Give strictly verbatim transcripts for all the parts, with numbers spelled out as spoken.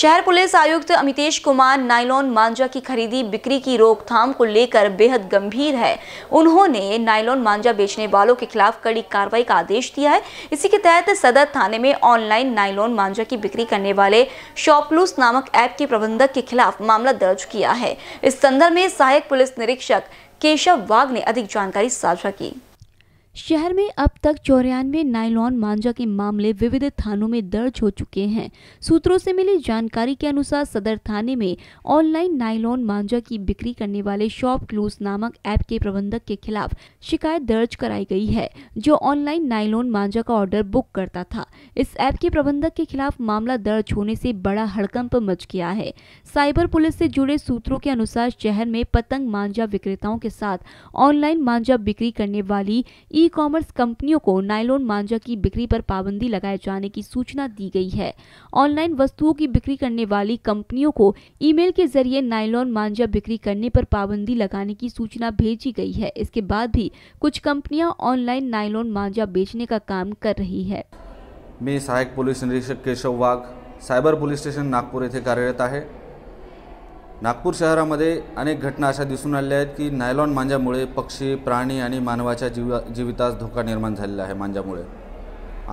शहर पुलिस आयुक्त अमितेश कुमार नायलॉन मांजा की खरीदी बिक्री की रोकथाम को लेकर बेहद गंभीर है। उन्होंने नायलॉन मांजा बेचने वालों के खिलाफ कड़ी कार्रवाई का आदेश दिया है। इसी के तहत सदर थाने में ऑनलाइन नायलॉन मांजा की बिक्री करने वाले शॉपक्लूज नामक ऐप के प्रबंधक के खिलाफ मामला दर्ज किया है। इस संदर्भ में सहायक पुलिस निरीक्षक केशव वाघ ने अधिक जानकारी साझा की। शहर में अब तक चौरानवे नायलॉन मांजा के मामले विविध थानों में दर्ज हो चुके हैं। सूत्रों से मिली जानकारी के अनुसार सदर थाने में ऑनलाइन नायलॉन मांजा की बिक्री करने वाले शॉपक्लूज नामक ऐप के प्रबंधक के खिलाफ शिकायत दर्ज कराई गई है, जो ऑनलाइन नायलॉन मांजा का ऑर्डर बुक करता था। इस ऐप के प्रबंधक के खिलाफ मामला दर्ज होने से बड़ा हड़कंप मच गया है। साइबर पुलिस से जुड़े सूत्रों के अनुसार शहर में पतंग मांजा विक्रेताओं के साथ ऑनलाइन मांजा बिक्री करने वाली ई ई कॉमर्स कंपनियों को नायलॉन मांजा की बिक्री पर पाबंदी लगाए जाने की सूचना दी गई है। ऑनलाइन वस्तुओं की बिक्री करने वाली कंपनियों को ईमेल के जरिए नायलॉन मांजा बिक्री करने पर पाबंदी लगाने की सूचना भेजी गई है। इसके बाद भी कुछ कंपनियां ऑनलाइन नायलॉन मांजा बेचने का काम कर रही है। मैं सहायक पुलिस निरीक्षक Keshav Wagh cyber police station Nagpur येथे कार्यरत आहे। नागपूर शहरामध्ये अनेक घटना अशा दिसून आल्या आहेत की नायलॉन मांजामुळे पक्षी, प्राणी आणि मानवाच्या जीव जीवितास धोका निर्माण झालेला आहे मांजामुळे।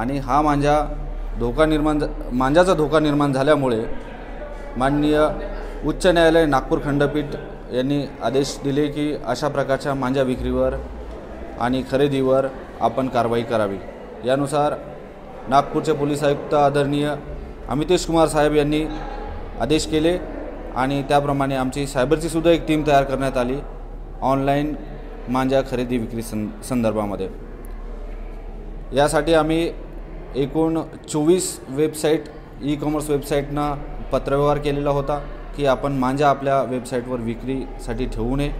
आणि हा मांजा धोका निर्माण मांजाचा धोका निर्माण झाल्यामुळे माननीय उच्च न्यायालय नागपूर खंडपीठ यांनी आदेश दिले की अशा प्रकारच्या मांजा विक्रीवर आणि खरेदीवर आपण कारवाई करावी। यानुसार नागपूरचे पोलीस आयुक्त आदरणीय अमितेश कुमार साहेब यांनी आदेश केले आणि त्याप्रमाणे आमची सायबरची सुद्धा एक टीम तयार करण्यात आली ऑनलाइन मांजा खरेदी विक्री संदर्भामध्ये। यासाठी आम्ही एकूण चोवीस वेबसाईट ई कॉमर्स वेबसाईटना पत्रव्यवहार केलेला होता की आपण मांजा आपल्या वेबसाईटवर विक्रीसाठी ठेवू नये,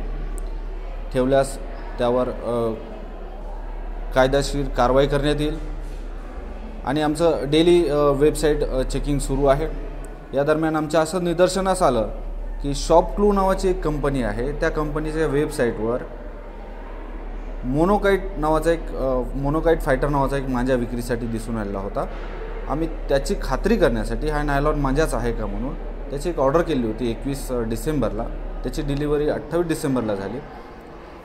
ठेवल्यास त्यावर कायदेशीर कारवाई करण्यात येईल। आणि आमचं डेली वेबसाईट चेकिंग सुरू आहे। या दरम्यान आमच्या असं निदर्शनास आलं की शॉपक्लू नावाची एक कंपनी आहे, त्या कंपनीच्या वेबसाईटवर मोनोकाईट नावाचा एक मोनोकाईट फायटर नावाचा एक मांजा विक्रीसाठी दिसून आलेला होता। आम्ही त्याची खात्री करण्यासाठी हा नायलॉन मांजाच आहे का म्हणून त्याची एक ऑर्डर केली होती एकवीस डिसेंबरला। त्याची डिलिव्हरी अठ्ठावीस डिसेंबरला झाली।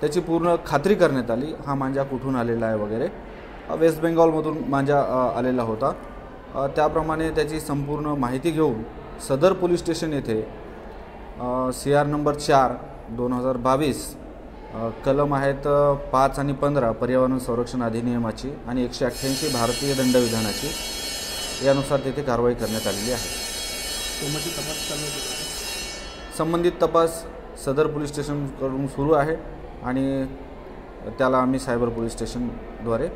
त्याची पूर्ण खात्री करण्यात आली हा मांजा कुठून आलेला आहे वगैरे। वेस्ट बेंगॉलमधून मांजा आलेला होता। त्याप्रमाणे त्याची संपूर्ण माहिती घेऊन सदर पोलीस स्टेशन येथे सी आर नंबर चार दोन हज़ार बावीस कलम आहेत पाच आणि पंधरा पर्यावरण संरक्षण अधिनियमाची आणि एकशे अठ्ठ्याऐंशी भारतीय दंडविधानाची यानुसार तेथे कारवाई करण्यात आलेली आहे। संबंधित तपास सदर पोलीस स्टेशनकडून सुरू आहे आणि त्याला आम्ही सायबर पोलीस स्टेशनद्वारे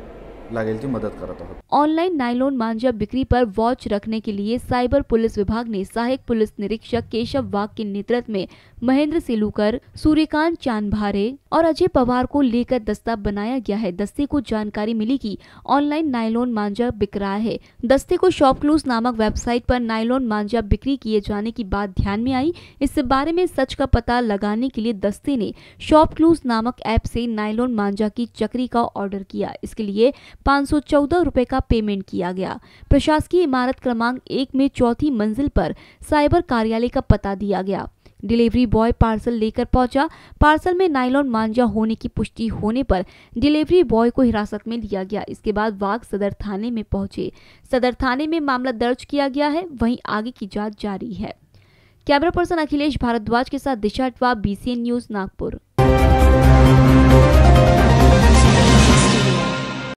लागेल की मदद करत आहोत। ऑनलाइन नायलॉन मांजा बिक्री पर वॉच रखने के लिए साइबर पुलिस विभाग ने सहायक पुलिस निरीक्षक केशव वाघ के नेतृत्व में महेंद्र सिलुकर, सूर्यकांत चांदभारे और अजय पवार को लेकर दस्ता बनाया गया है। दस्ते को जानकारी मिली कि ऑनलाइन नायलॉन मांजा बिक रहा है। दस्ते को शॉपक्लूज नामक वेबसाइट पर नायलॉन मांजा बिक्री किए जाने की बात ध्यान में आई। इस बारे में सच का पता लगाने के लिए दस्ते ने शॉपक्लूज नामक ऐप से नायलॉन मांजा की चक्री का ऑर्डर किया। इसके लिए पाँच सौ चौदह रुपए का पेमेंट किया गया। प्रशासकीय इमारत क्रमांक एक में चौथी मंजिल पर साइबर कार्यालय का पता दिया गया। डिलीवरी बॉय पार्सल लेकर पहुंचा। पार्सल में नायलॉन मांजा होने की पुष्टि होने पर डिलीवरी बॉय को हिरासत में लिया गया। इसके बाद वाघ सदर थाने में पहुंचे। सदर थाने में मामला दर्ज किया गया है, वहीं आगे की जाँच जारी है। कैमरा पर्सन अखिलेश भारद्वाज के साथ Disha Atwa, B C N news Nagpur.